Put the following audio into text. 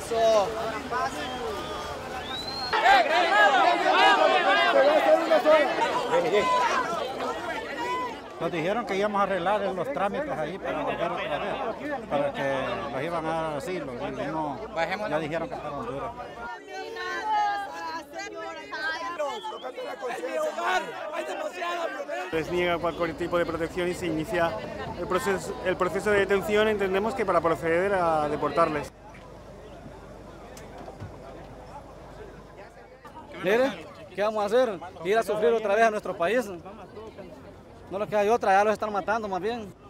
paso. Nos dijeron que íbamos a arreglar los trámites ahí para volver otra vez, para que los iban a dar asilo. No, ya dijeron que estaban duros. Les niega cualquier tipo de protección y se inicia el proceso de detención, entendemos que para proceder a deportarles. Mire, ¿qué vamos a hacer? Ir a sufrir otra vez a nuestro país. No nos queda de otra, ya los están matando más bien.